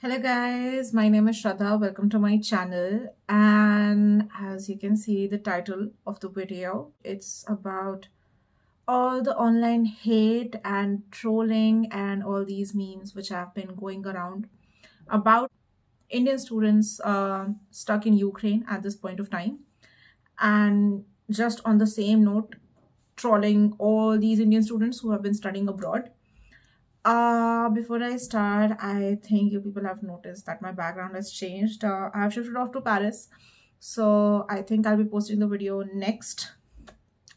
Hello guys, my name is Shraddha. Welcome to my channel, and as you can see the title of the video, it's about all the online hate and trolling and all these memes which have been going around about Indian students stuck in Ukraine at this point of time. And just on the same note, trolling all these Indian students who have been studying abroad. Before I start, I think you people have noticed that my background has changed. I have shifted off to Paris, so I think I'll be posting the video next.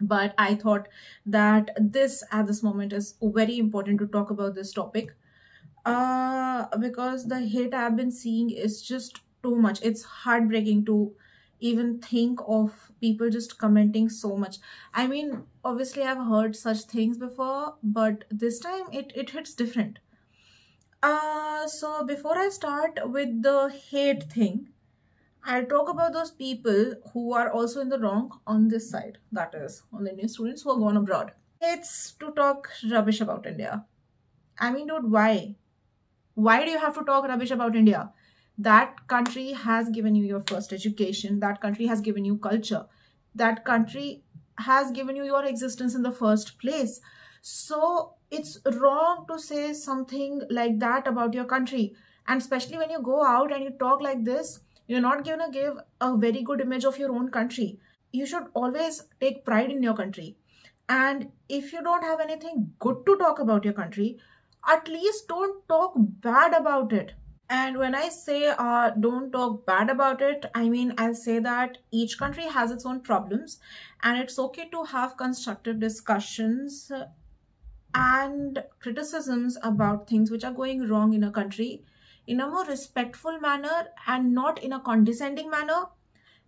But I thought that this at this moment is very important to talk about this topic because the hate I've been seeing is just too much. It's heartbreaking to even think of people just commenting so much. I mean, obviously I've heard such things before, but this time it hits different. So before I start with the hate thing, I'll talk about those people who are also in the wrong on this side, that is, on the Indian students who are gone abroad. It's to talk rubbish about India. I mean, dude, why? Why do you have to talk rubbish about India? That country has given you your first education. That country has given you culture. That country has given you your existence in the first place. So it's wrong to say something like that about your country. And especially when you go out and you talk like this, you're not going to give a very good image of your own country. You should always take pride in your country. And if you don't have anything good to talk about your country, at least don't talk bad about it. And when I say don't talk bad about it, I mean, I'll say that each country has its own problems and it's okay to have constructive discussions and criticisms about things which are going wrong in a country in a more respectful manner and not in a condescending manner,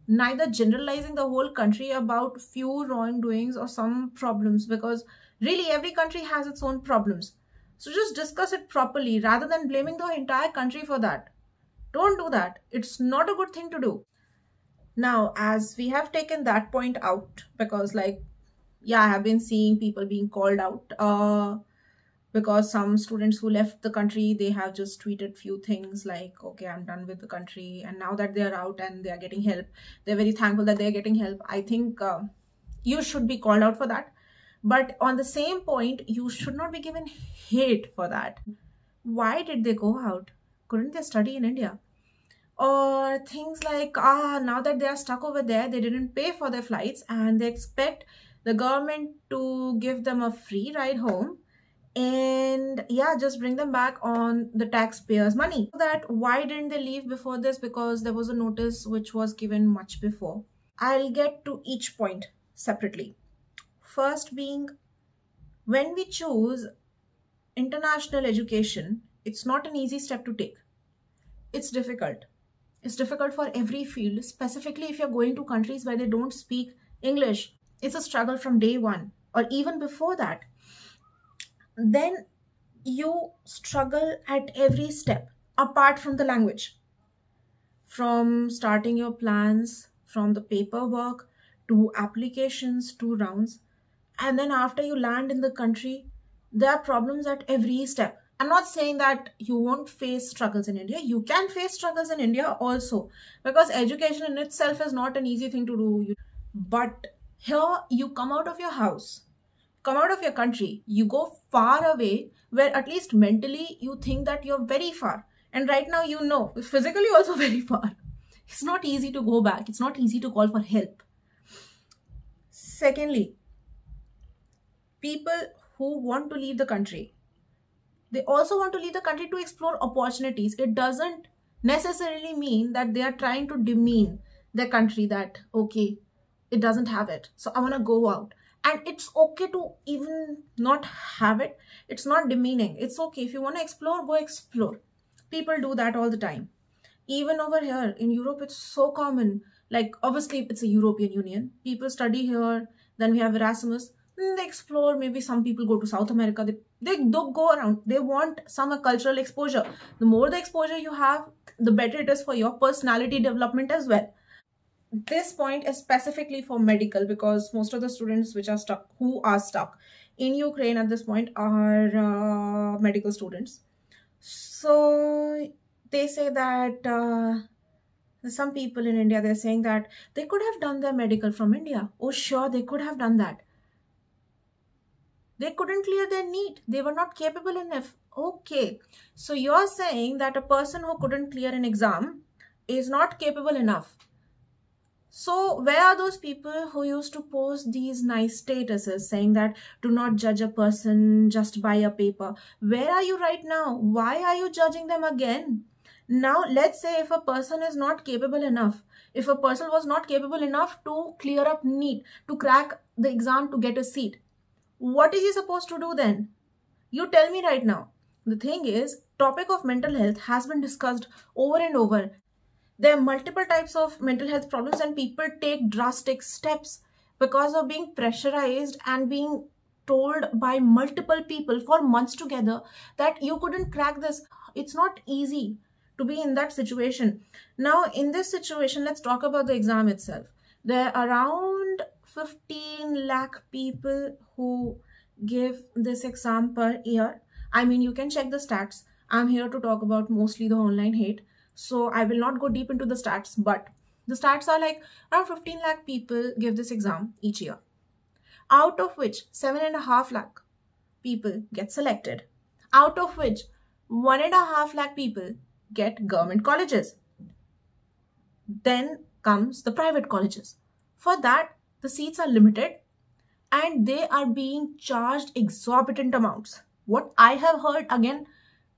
neither generalizing the whole country about few wrongdoings or some problems, because really every country has its own problems. So just discuss it properly rather than blaming the entire country for that. Don't do that. It's not a good thing to do. Now, as we have taken that point out, because like, yeah, I have been seeing people being called out because some students who left the country, they have just tweeted few things like, okay, I'm done with the country. And now that they're out and they're getting help, they're very thankful that they're getting help. I think you should be called out for that. But on the same point, you should not be given hate for that. Why did they go out? Couldn't they study in India? Or things like, now that they are stuck over there, they didn't pay for their flights and they expect the government to give them a free ride home and yeah, just bring them back on the taxpayers' money. That why didn't they leave before this? Because there was a notice which was given much before. I'll get to each point separately. First being, when we choose international education, it's not an easy step to take. It's difficult. It's difficult for every field, specifically if you're going to countries where they don't speak English. It's a struggle from day one or even before that. Then you struggle at every step apart from the language. From starting your plans, from the paperwork, to applications, to rounds. And then after you land in the country, there are problems at every step. I'm not saying that you won't face struggles in India. You can face struggles in India also, because education in itself is not an easy thing to do. But here you come out of your house, come out of your country, you go far away where at least mentally you think that you're very far. And right now, you know, physically also very far. It's not easy to go back. It's not easy to call for help. Secondly, people who want to leave the country, they also want to leave the country to explore opportunities. It doesn't necessarily mean that they are trying to demean their country that, okay, it doesn't have it, so I want to go out. And it's okay to even not have it. It's not demeaning. It's okay. If you want to explore, go explore. People do that all the time. Even over here in Europe, it's so common. Like, obviously, it's a European Union. People study here. Then we have Erasmus. They explore. Maybe some people go to South America. They go around. They want some cultural exposure. The more the exposure you have, the better it is for your personality development as well. This point is specifically for medical, because most of the students which are stuck, who are stuck in Ukraine at this point, are medical students. So they say that some people in India, they're saying that they could have done their medical from India. Oh, sure, they could have done that. They couldn't clear their NEET. They were not capable enough. Okay, so you're saying that a person who couldn't clear an exam is not capable enough. So where are those people who used to post these nice statuses saying that do not judge a person just by a paper? Where are you right now? Why are you judging them again? Now, let's say if a person is not capable enough, if a person was not capable enough to clear up NEET, to crack the exam, to get a seat, what is he supposed to do then? You tell me right now. The thing is, topic of mental health has been discussed over and over. There are multiple types of mental health problems and people take drastic steps because of being pressurized and being told by multiple people for months together that you couldn't crack this. It's not easy to be in that situation. Now, in this situation, let's talk about the exam itself. There are around 15 lakh people who give this exam per year. I mean, you can check the stats. I'm here to talk about mostly the online hate. So I will not go deep into the stats, but the stats are like around 15 lakh people give this exam each year, out of which 7.5 lakh people get selected, out of which 1.5 lakh people get government colleges. Then comes the private colleges. For that, the seats are limited and they are being charged exorbitant amounts. What I have heard, again,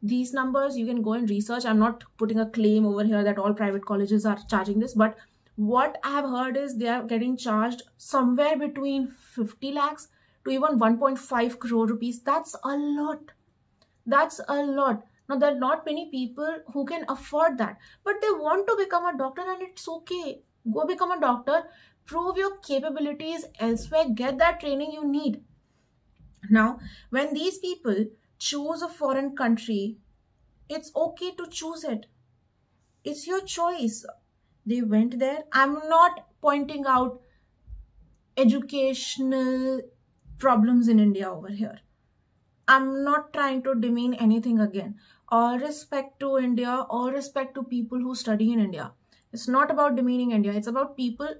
these numbers, you can go and research. I'm not putting a claim over here that all private colleges are charging this. But what I have heard is they are getting charged somewhere between 50 lakhs to even 1.5 crore rupees. That's a lot. That's a lot. Now, there are not many people who can afford that. But they want to become a doctor and it's okay. Go become a doctor. Prove your capabilities elsewhere. Get that training you need. Now, when these people choose a foreign country, it's okay to choose it. It's your choice. They went there. I'm not pointing out educational problems in India over here. I'm not trying to demean anything again. All respect to India, all respect to people who study in India. It's not about demeaning India. It's about people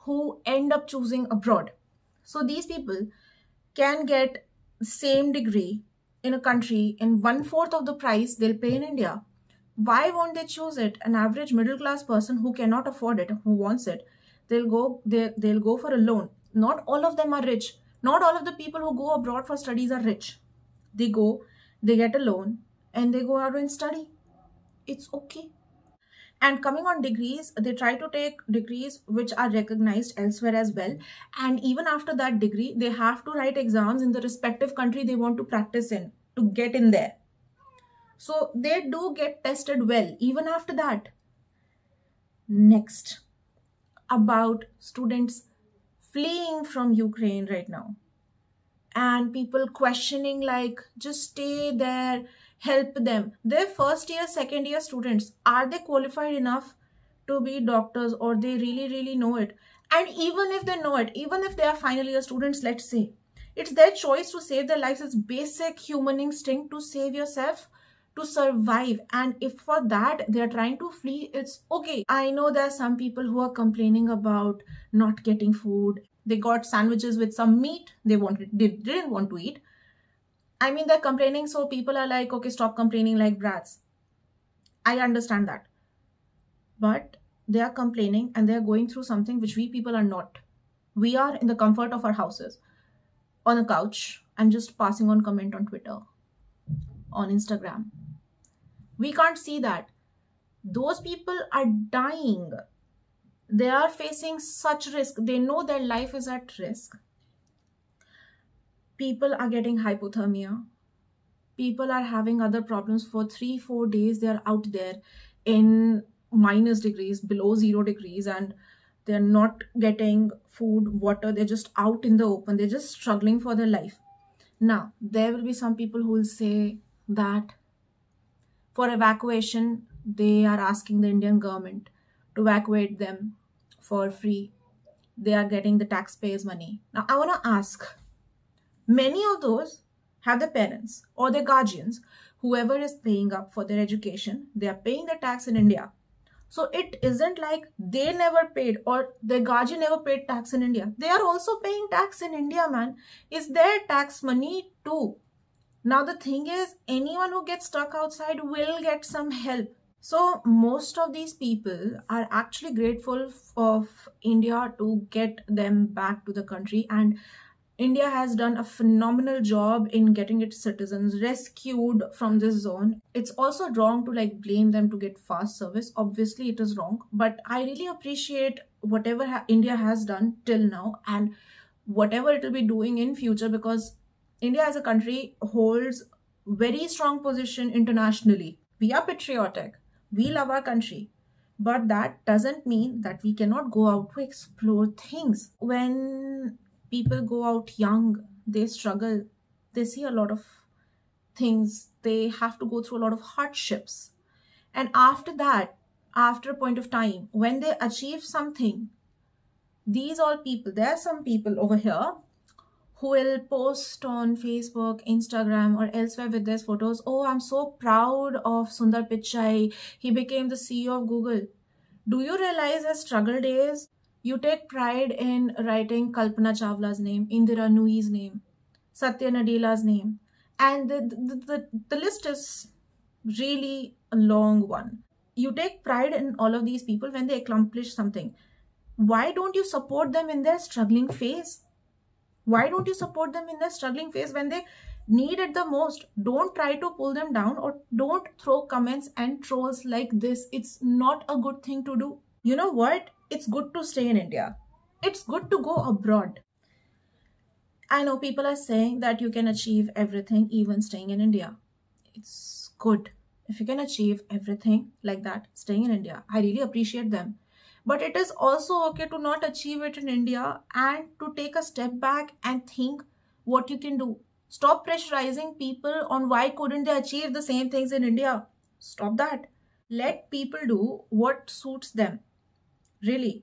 who end up choosing abroad. So these people can get the same degree in a country in 1/4 of the price they'll pay in India. Why won't they choose it? An average middle class person who cannot afford it, who wants it, they'll go for a loan. Not all of them are rich. Not all of the people who go abroad for studies are rich. They go, they get a loan and they go out and study. It's okay. And coming on degrees, they try to take degrees which are recognized elsewhere as well. And even after that degree, they have to write exams in the respective country they want to practice in to get in there. So they do get tested well even after that. Next, about students fleeing from Ukraine right now. And people questioning like, just stay there. Help them. Their first year, second year students, are they qualified enough to be doctors or they really know it? And even if they know it, even if they are final year students, let's say, it's their choice to save their lives. It's basic human instinct to save yourself, to survive. And if for that they are trying to flee, it's okay. I know there are some people who are complaining about not getting food. They got sandwiches with some meat they didn't want to eat. I mean, they're complaining, so people are like, okay, stop complaining like brats. I understand that. But they are complaining and they're going through something which we people are not. We are in the comfort of our houses, on a couch, and just passing on comment on Twitter, on Instagram. We can't see that. Those people are dying. They are facing such risk. They know their life is at risk. People are getting hypothermia. People are having other problems for 3-4 days. They are out there in minus degrees, below 0 degrees, and they're not getting food, water. They're just out in the open. They're just struggling for their life. Now, there will be some people who will say that for evacuation, they are asking the Indian government to evacuate them for free. They are getting the taxpayers' money. Now, I want to ask, many of those have their parents or their guardians whoever is paying up for their education, they are paying the tax in India. So it isn't like they never paid or their guardian never paid tax in India. They are also paying tax in India, man. It's their tax money too. Now the thing is, anyone who gets stuck outside will get some help. So most of these people are actually grateful of India to get them back to the country, and India has done a phenomenal job in getting its citizens rescued from this zone. It's also wrong to blame them to get fast service. Obviously it is wrong, but I really appreciate whatever India has done till now and whatever it will be doing in future, because India as a country holds very strong position internationally. We are patriotic. We love our country, but that doesn't mean that we cannot go out to explore things. When people go out young, they struggle. They see a lot of things. They have to go through a lot of hardships. And after that, after a point of time, when they achieve something, these all people, there are some people over here who will post on Facebook, Instagram or elsewhere with their photos, "Oh, I'm so proud of Sundar Pichai. He became the CEO of Google." Do you realize his struggle days? You take pride in writing Kalpana Chawla's name, Indira Nui's name, Satya Nadella's name. And the list is really a long one. You take pride in all of these people when they accomplish something. Why don't you support them in their struggling phase? Why don't you support them in their struggling phase when they need it the most? Don't try to pull them down or don't throw comments and trolls like this. It's not a good thing to do. You know what? It's good to stay in India. It's good to go abroad. I know people are saying that you can achieve everything even staying in India. It's good. If you can achieve everything like that staying in India, I really appreciate them. But it is also okay to not achieve it in India and to take a step back and think what you can do. Stop pressurizing people on why couldn't they achieve the same things in India. Stop that. Let people do what suits them, really.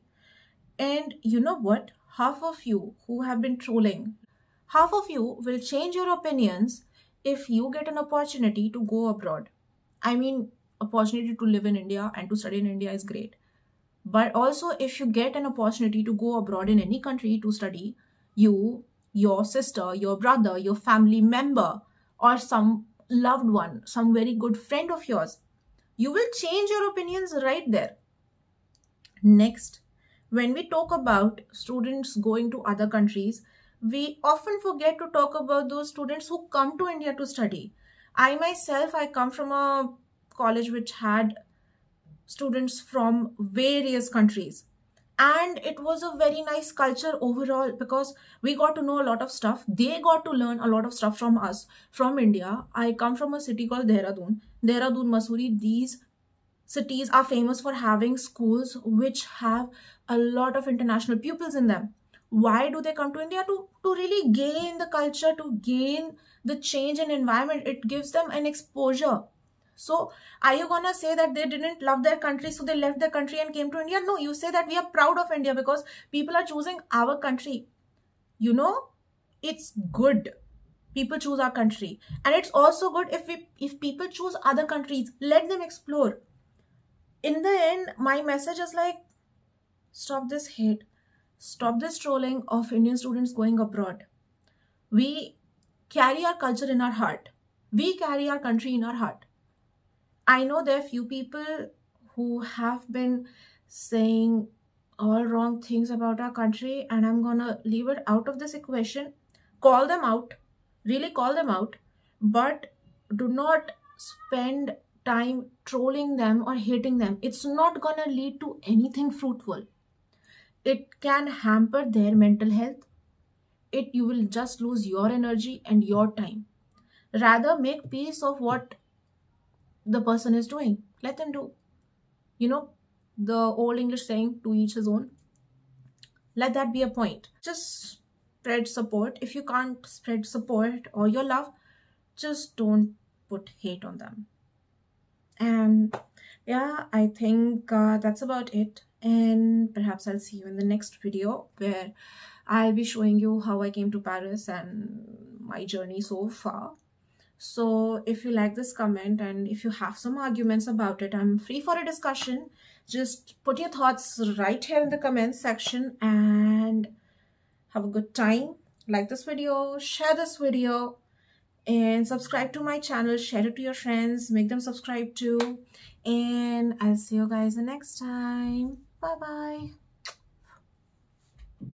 And you know what? Half of you who have been trolling, half of you will change your opinions if you get an opportunity to go abroad. I mean, opportunity to live in India and to study in India is great. But also if you get an opportunity to go abroad in any country to study, you, your sister, your brother, your family member or some loved one, some very good friend of yours, you will change your opinions right there. Next, when we talk about students going to other countries, we often forget to talk about those students who come to India to study. I myself, I come from a college which had students from various countries, and it was a very nice culture overall because we got to know a lot of stuff. They got to learn a lot of stuff from us, from India. I come from a city called Dehradun. Dehradun, Mussoorie, these cities are famous for having schools which have a lot of international pupils in them. Why do they come to India? To really gain the culture, to gain the change in environment. It gives them an exposure. So are you gonna say that they didn't love their country, so they left their country and came to India? No, you say that we are proud of India because people are choosing our country. You know, it's good. People choose our country. And it's also good if people choose other countries. Let them explore. In the end, my message is stop this hate. Stop this trolling of Indian students going abroad. We carry our culture in our heart. We carry our country in our heart. I know there are few people who have been saying all wrong things about our country, and I'm gonna leave it out of this equation. Call them out, really call them out, but do not spend time trolling them or hating them. It's not gonna lead to anything fruitful. It can hamper their mental health. You will just lose your energy and your time. Rather, make peace of what the person is doing. Let them do. You know, the old English saying, to each his own. Let that be a point. Just spread support. If you can't spread support or your love, just don't put hate on them. And yeah, I think that's about it. And perhaps I'll see you in the next video where I'll be showing you how I came to Paris and my journey so far. So if you like this comment and if you have some arguments about it, I'm free for a discussion. Just put your thoughts right here in the comment section and have a good time. Like this video, share this video, and subscribe to my channel. Share it to your friends, make them subscribe too. And I'll see you guys the next time. Bye bye.